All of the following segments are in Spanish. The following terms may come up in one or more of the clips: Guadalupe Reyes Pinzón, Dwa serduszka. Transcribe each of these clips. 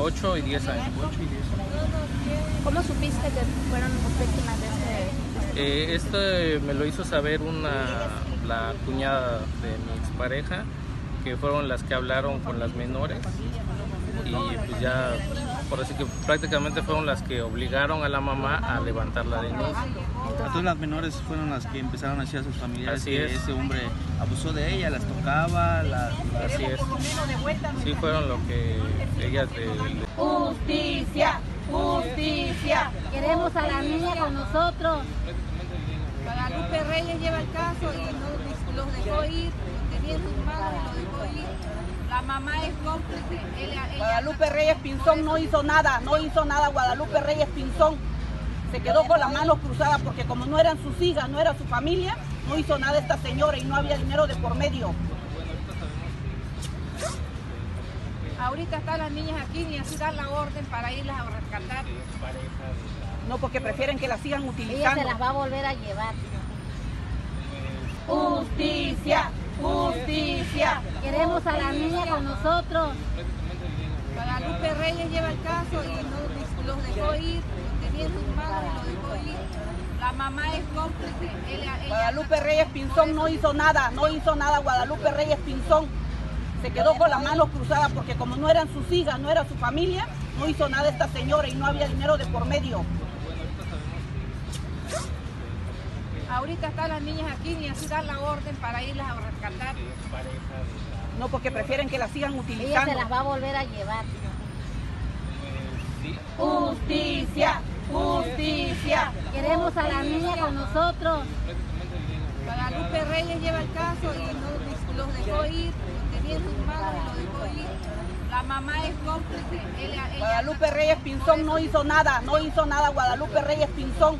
8 y 10 años. ¿Cómo supiste que fueron víctimas de este? Este me lo hizo saber la cuñada de mi expareja, que fueron las que hablaron con las menores y pues ya, por así que prácticamente fueron las que obligaron a la mamá a levantar la denuncia. Entonces las menores fueron las que empezaron a decir a sus familiares que ese hombre abusó de ella, las tocaba, así es. Sí, fueron lo que ellas... ¡Justicia! ¡Justicia! Queremos a la niña con nosotros. Guadalupe Reyes lleva el caso y los dejó ir, los tenía en sus manos y los dejó ir. La mamá es cómplice. Guadalupe Reyes Pinzón no hizo nada, Guadalupe Reyes Pinzón se quedó con las manos cruzadas porque como no eran sus hijas, no era su familia, no hizo nada esta señora y no había dinero de por medio. Ahorita están las niñas aquí y así dan la orden para irlas a rescatar. No, porque prefieren que las sigan utilizando. Ella se las va a volver a llevar. ¡Justicia! ¡Justicia! Queremos a la niña con nosotros. Guadalupe Reyes lleva el caso y los dejó ir, los tenía en sus manos y los dejó ir. La mamá es cómplice. Guadalupe Reyes Pinzón no hizo nada, Guadalupe Reyes Pinzón se quedó con las manos cruzadas porque como no eran sus hijas, no era su familia, no hizo nada esta señora y no había dinero de por medio. Ahorita están las niñas aquí y así dan la orden para irlas a rescatar. No, porque prefieren que las sigan utilizando. Ella se las va a volver a llevar. ¡Justicia! ¡Justicia! Queremos a la niña con nosotros. Guadalupe Reyes lleva el caso y los dejó ir, los tenía en sus manos y los dejó ir. La mamá es cómplice. Guadalupe Reyes Pinzón no hizo nada, Guadalupe Reyes Pinzón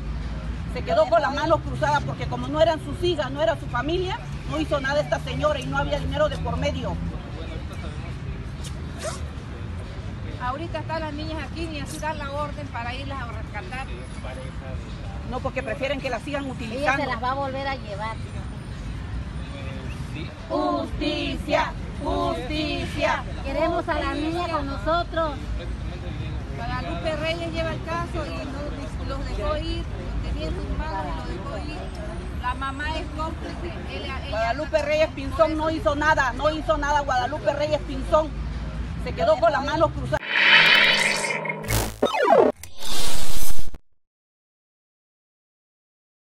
se quedó con las manos cruzadas porque como no eran sus hijas, no era su familia, no hizo nada esta señora y no había dinero de por medio. Ahorita están las niñas aquí y así dan la orden para irlas a rescatar. No, porque prefieren que las sigan utilizando. Ella se las va a volver a llevar. ¡Justicia! ¡Justicia! Queremos a la niña con nosotros. Guadalupe Reyes lleva el caso y los dejó ir. La mamá es cómplice. Guadalupe Reyes Pinzón no hizo nada, Guadalupe Reyes Pinzón se quedó con las manos cruzadas.